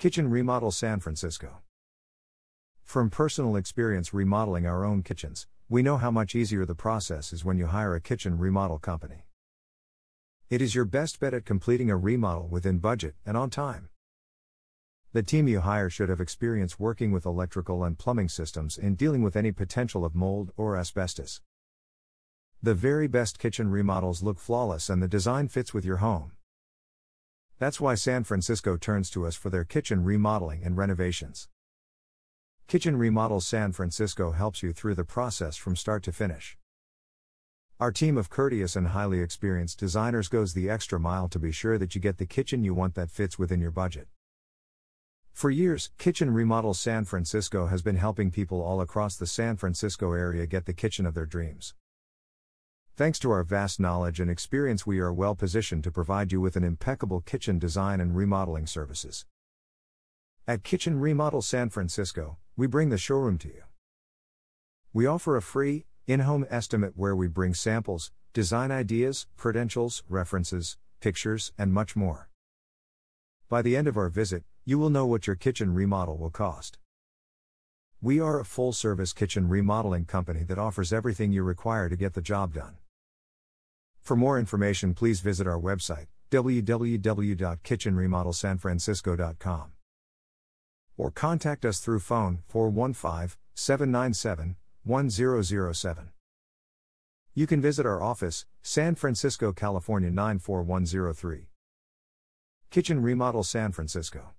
Kitchen remodel San Francisco. From personal experience remodeling our own kitchens, we know how much easier the process is when you hire a kitchen remodel company. It is your best bet at completing a remodel within budget and on time. The team you hire should have experience working with electrical and plumbing systems in dealing with any potential of mold or asbestos. The very best kitchen remodels look flawless and the design fits with your home. That's why San Francisco turns to us for their kitchen remodeling and renovations. Kitchen Remodels San Francisco helps you through the process from start to finish. Our team of courteous and highly experienced designers goes the extra mile to be sure that you get the kitchen you want that fits within your budget. For years, Kitchen Remodels San Francisco has been helping people all across the San Francisco area get the kitchen of their dreams. Thanks to our vast knowledge and experience, we are well positioned to provide you with an impeccable kitchen design and remodeling services. At Kitchen Remodel San Francisco, we bring the showroom to you. We offer a free, in-home estimate where we bring samples, design ideas, credentials, references, pictures, and much more. By the end of our visit, you will know what your kitchen remodel will cost. We are a full-service kitchen remodeling company that offers everything you require to get the job done. For more information, please visit our website, www.kitchenremodelsanfrancisco.com. Or contact us through phone 415-797-1007. You can visit our office, San Francisco, California 94103. Kitchen Remodel San Francisco.